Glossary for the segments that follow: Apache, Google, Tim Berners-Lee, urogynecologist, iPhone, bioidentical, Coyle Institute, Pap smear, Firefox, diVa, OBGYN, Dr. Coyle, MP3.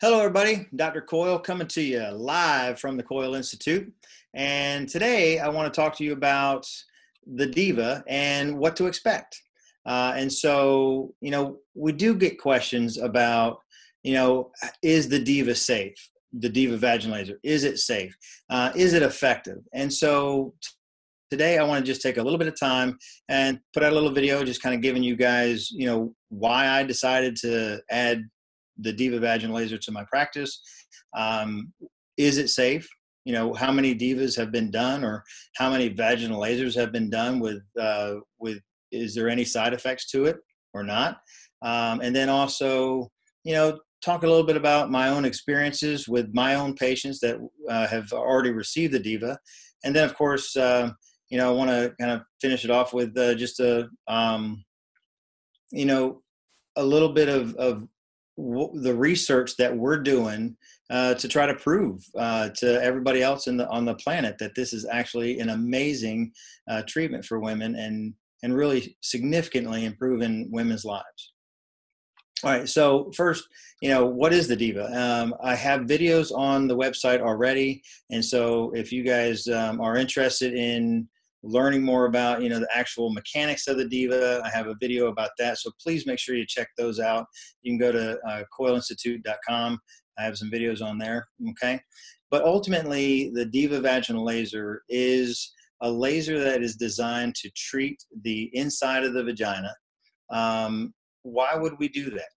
Hello everybody, Dr. Coyle coming to you live from the Coyle Institute, and today I want to talk to you about the diVa and what to expect. And so, you know, we do get questions about, you know, is the diVa safe? The diVa vaginalizer, is it safe? Is it effective? And so today I want to just take a little bit of time and put out a little video just kind of giving you guys, you know, why I decided to add the diVa vaginalizer to my practice. Is it safe? You know, how many divas have been done, or how many vaginal lasers have been done with, is there any side effects to it or not? And then also, you know, talk a little bit about my own experiences with my own patients that have already received the diVa. And then of course, you know, I want to kind of finish it off with just a, you know, a little bit of the research that we're doing to try to prove to everybody else on the planet that this is actually an amazing treatment for women and really significantly improving women's lives. All right, so first, you know, what is the diVa? I have videos on the website already, and so if you guys are interested in learning more about, you know, the actual mechanics of the diVa, I have a video about that, so please make sure you check those out. You can go to coyleinstitute.com. I have some videos on there, okay? But ultimately, the diVa vaginal laser is a laser that is designed to treat the inside of the vagina. Why would we do that?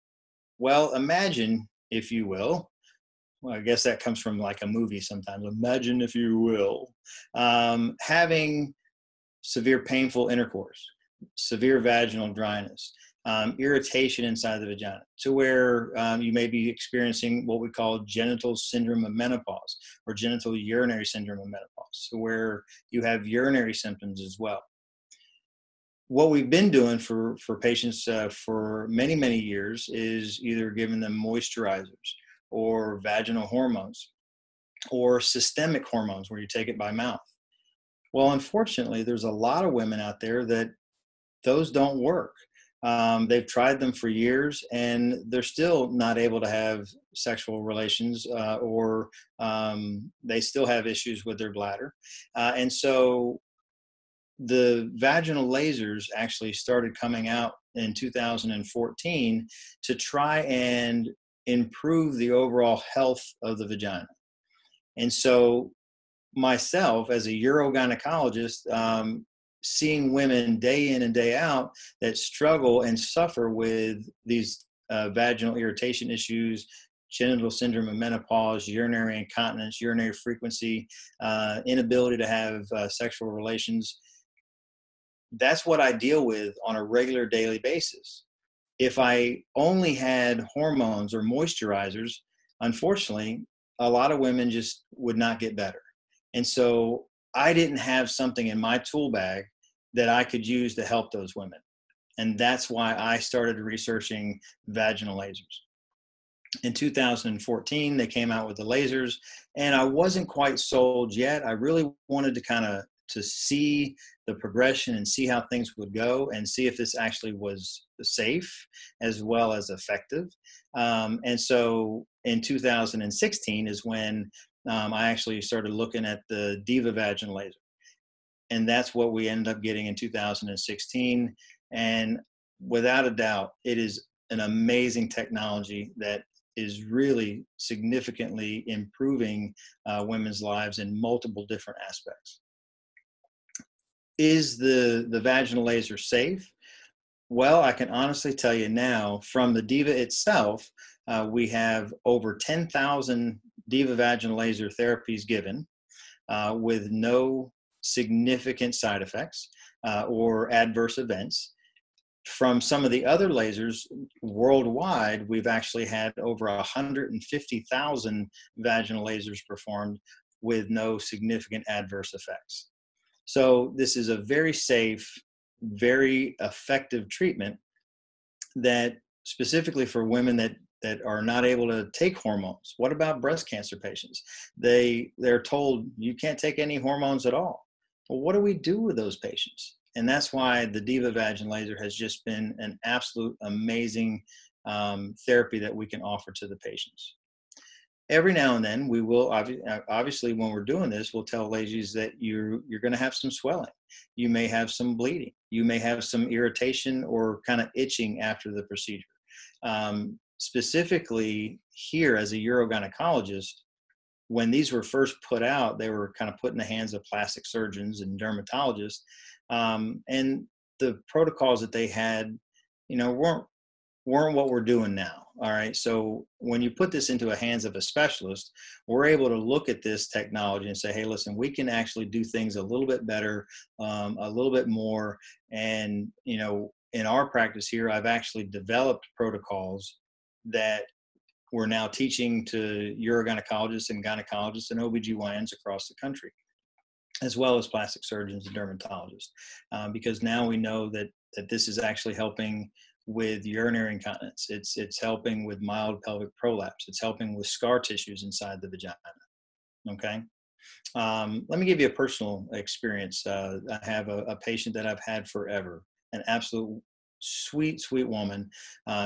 Well, imagine, if you will, well, I guess that comes from like a movie sometimes, imagine, if you will, having severe painful intercourse, severe vaginal dryness, irritation inside the vagina, to where you may be experiencing what we call genital syndrome of menopause, or genital urinary syndrome of menopause, to where you have urinary symptoms as well. What we've been doing for patients for many, many years is either giving them moisturizers or vaginal hormones or systemic hormones where you take it by mouth. Well, unfortunately, there's a lot of women out there that those don't work. They've tried them for years, and they're still not able to have sexual relations, or they still have issues with their bladder. And so the vaginal lasers actually started coming out in 2014 to try and improve the overall health of the vagina. And so myself, as a urogynecologist, seeing women day in and day out that struggle and suffer with these vaginal irritation issues, genital syndrome of menopause, urinary incontinence, urinary frequency, inability to have sexual relations, that's what I deal with on a regular daily basis. If I only had hormones or moisturizers, unfortunately, a lot of women just would not get better. And so I didn't have something in my tool bag that I could use to help those women. And that's why I started researching vaginal lasers. In 2014, they came out with the lasers, and I wasn't quite sold yet. I really wanted to kind of see the progression and see how things would go and see if this actually was safe as well as effective. And so in 2016 is when I actually started looking at the diVa vaginal laser. And that's what we ended up getting in 2016. And without a doubt, it is an amazing technology that is really significantly improving women's lives in multiple different aspects. Is the vaginal laser safe? Well, I can honestly tell you now, from the diVa itself, we have over 10,000 diVa vaginal laser therapies given with no significant side effects or adverse events. From some of the other lasers worldwide, we've actually had over 150,000 vaginal lasers performed with no significant adverse effects. So this is a very safe, very effective treatment that specifically for women that are not able to take hormones. What about breast cancer patients? They're told you can't take any hormones at all. Well, what do we do with those patients? And that's why the diVa vaginal laser has just been an absolute amazing therapy that we can offer to the patients. every now and then we will, obviously when we're doing this, we'll tell ladies that you're going to have some swelling. You may have some bleeding. You may have some irritation or kind of itching after the procedure. Specifically here as a urogynecologist, when these were first put out, they were kind of put in the hands of plastic surgeons and dermatologists. And the protocols that they had, you know, weren't what we're doing now. All right. So when you put this into the hands of a specialist, we're able to look at this technology and say, hey, listen, we can actually do things a little bit better, a little bit more. And, you know, in our practice here, I've actually developed protocols that we're now teaching to urogynecologists and gynecologists and OBGYNs across the country, as well as plastic surgeons and dermatologists, because now we know that this is actually helping with urinary incontinence. It's helping with mild pelvic prolapse. It's helping with scar tissues inside the vagina. Okay. Let me give you a personal experience. I have a patient that I've had forever, an absolute sweet, sweet woman.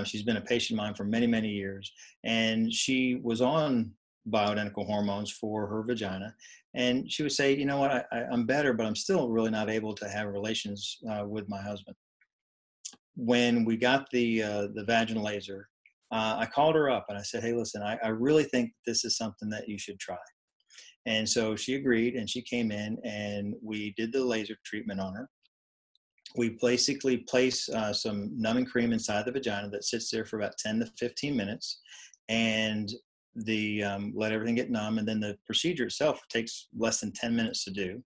She's been a patient of mine for many, many years, and she was on bioidentical hormones for her vagina. And she would say, you know what, I'm better, but I'm still really not able to have relations with my husband. When we got the vaginal laser, I called her up and I said, hey, listen, I really think this is something that you should try. And so she agreed, and she came in and we did the laser treatment on her. We basically place some numbing cream inside the vagina that sits there for about 10 to 15 minutes, and let everything get numb. And then the procedure itself takes less than 10 minutes to do.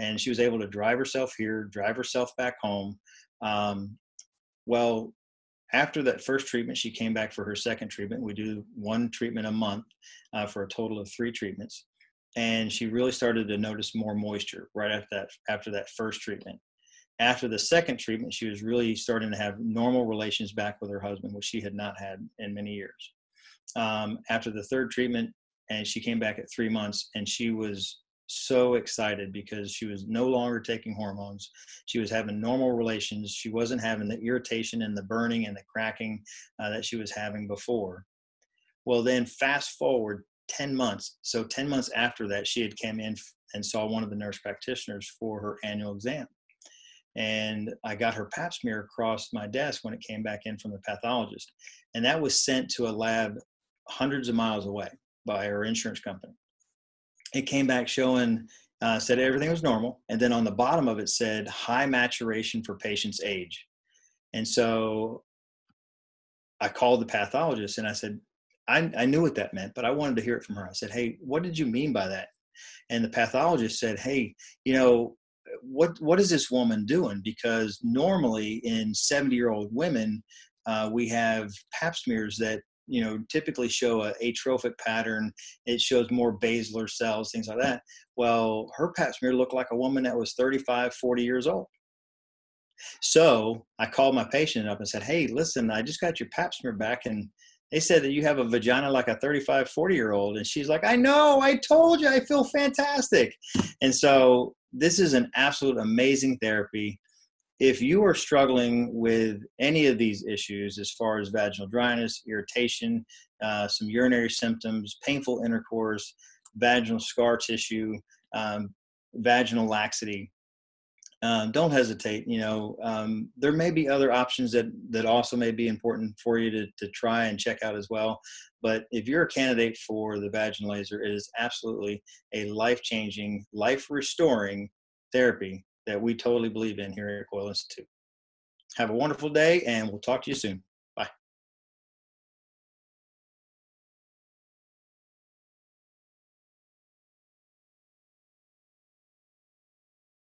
And she was able to drive herself here, drive herself back home. Well, after that first treatment, she came back for her second treatment. We do one treatment a month for a total of 3 treatments. And she really started to notice more moisture right after that first treatment. After the second treatment, she was really starting to have normal relations back with her husband, which she had not had in many years. After the third treatment, and she came back at 3 months, and she was so excited because she was no longer taking hormones. She was having normal relations. She wasn't having the irritation and the burning and the cracking that she was having before. Well, then fast forward 10 months. So 10 months after that, she had come in and saw one of the nurse practitioners for her annual exam. And I got her pap smear across my desk when it came back in from the pathologist. And that was sent to a lab hundreds of miles away by her insurance company. It came back showing, said everything was normal. And then on the bottom of it said high maturation for patient's age. And so I called the pathologist and I said, I knew what that meant, but I wanted to hear it from her. I said, hey, what did you mean by that? And the pathologist said, hey, you know, what is this woman doing? Because normally in 70-year-old women, we have pap smears that, you know, typically show an atrophic pattern. It shows more basilar cells, things like that. Well, her pap smear looked like a woman that was 35, 40 years old. So I called my patient up and said, hey, listen, I just got your pap smear back, and they said that you have a vagina like a 35, 40-year-old. And she's like, I know, I told you, I feel fantastic. And so this is an absolute amazing therapy. If you are struggling with any of these issues, as far as vaginal dryness, irritation, some urinary symptoms, painful intercourse, vaginal scar tissue, vaginal laxity, don't hesitate. You know, there may be other options that also may be important for you to try and check out as well. But if you're a candidate for the vaginal laser, it is absolutely a life-changing, life-restoring therapy that we totally believe in here at Coyle Institute. Have a wonderful day, and we'll talk to you soon.